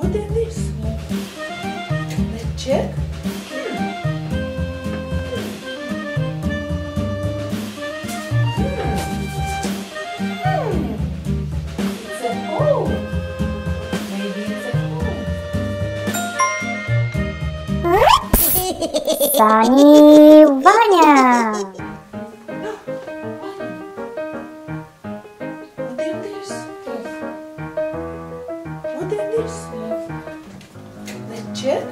What is this? Let's check. Sunny Vanya. What is this? What is this? Let's check.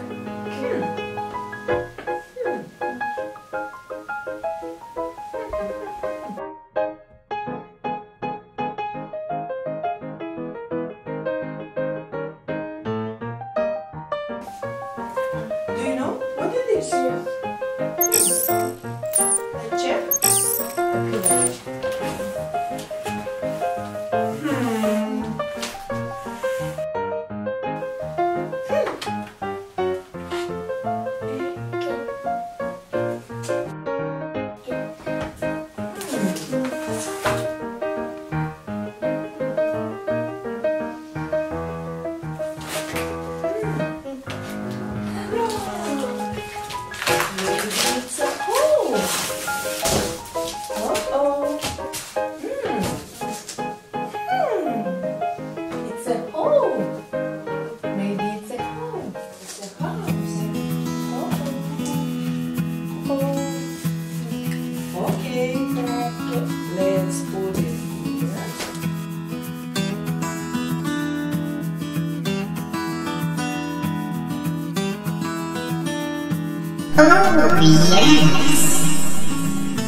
Do you know what is this? Oh, yes.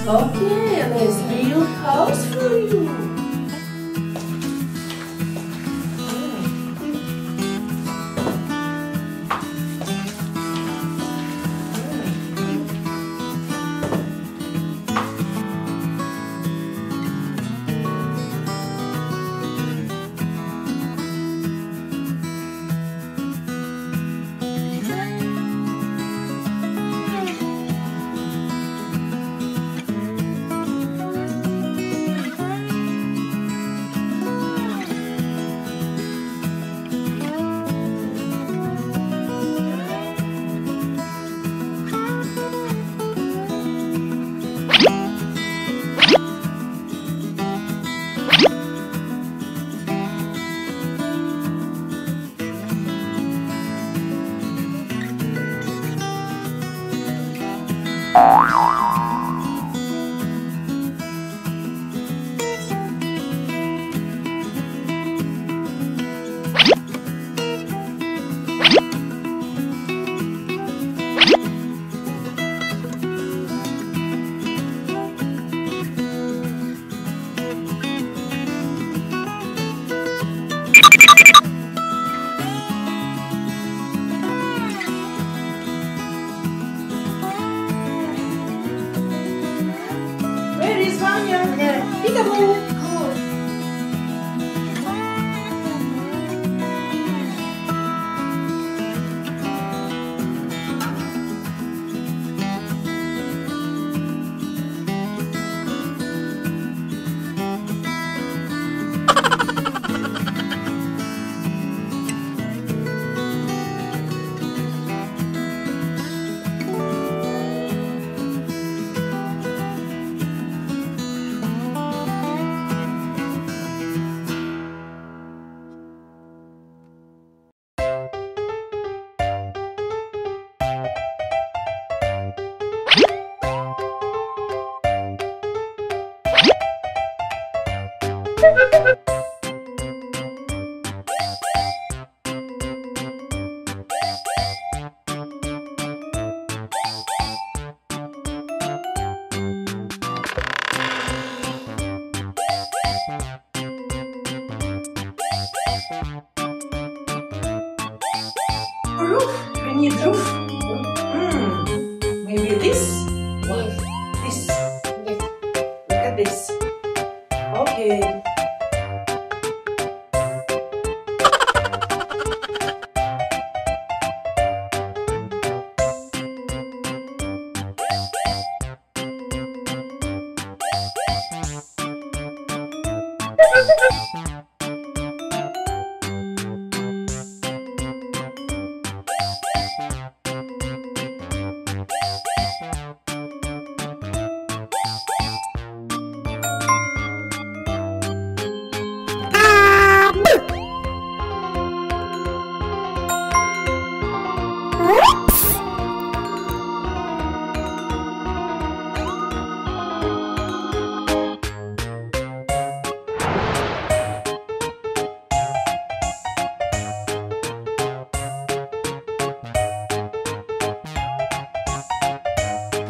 Okay, and there's a new house for you. Peekaboo! Roof, we need roof. Maybe this? What? This. Yes. Look at this. Okay.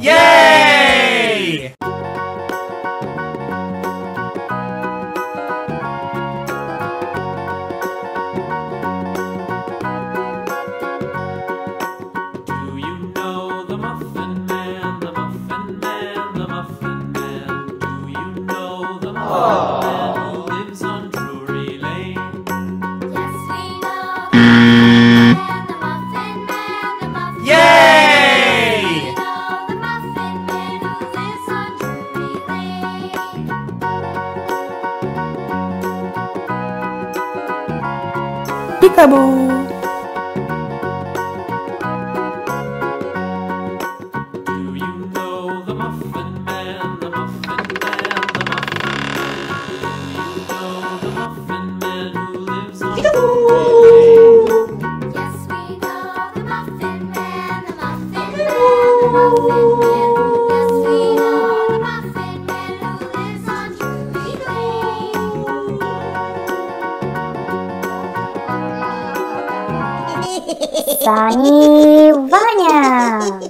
Yay! Peekaboo. Do you know the Muffin Man? The Muffin Man, the Muffin Man. Do you know the Muffin Man who lives on Peekaboo? Yes, we know the Muffin Man, the Muffin Man, the Muffin Man. Sunny Vanya.